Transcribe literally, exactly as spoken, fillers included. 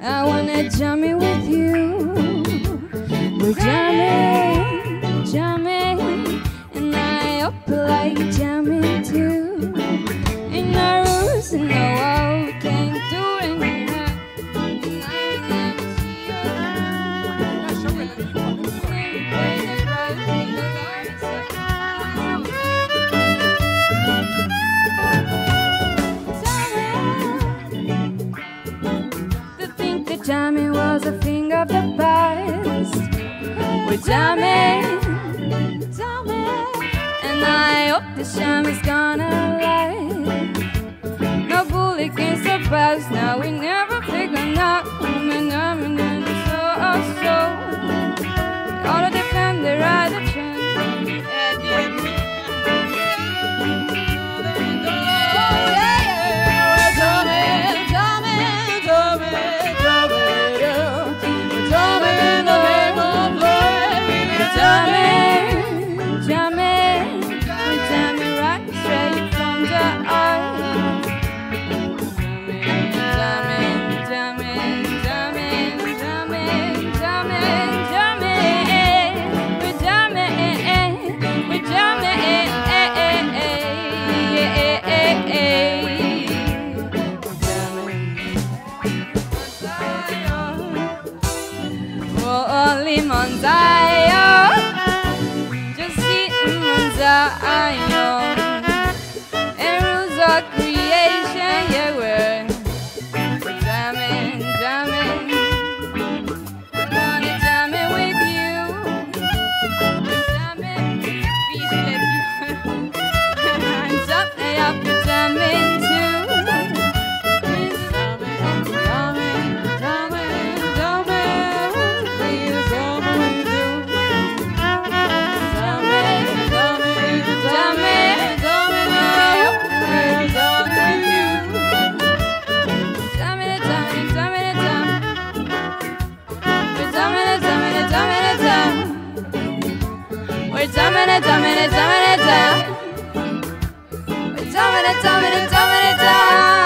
I wanna jam it with you. We're jamming, jamming, and I hope you like jamming too. Ain't no rules, no what we can do Jamming was a thing of the past. We're jamming, jamming, and I hope this jam is gonna last. No bully can surpass. Now we never figure out who we are, and so oh so. All the defender, all the trend. Just sitting on the island, and rules of creation, yeah, we're jamming, jamming. We're gonna jam it with you. We're jamming, peace with you. And something up to jamming too. Domina, domina, domina, domina, domina, domina, domina, domina.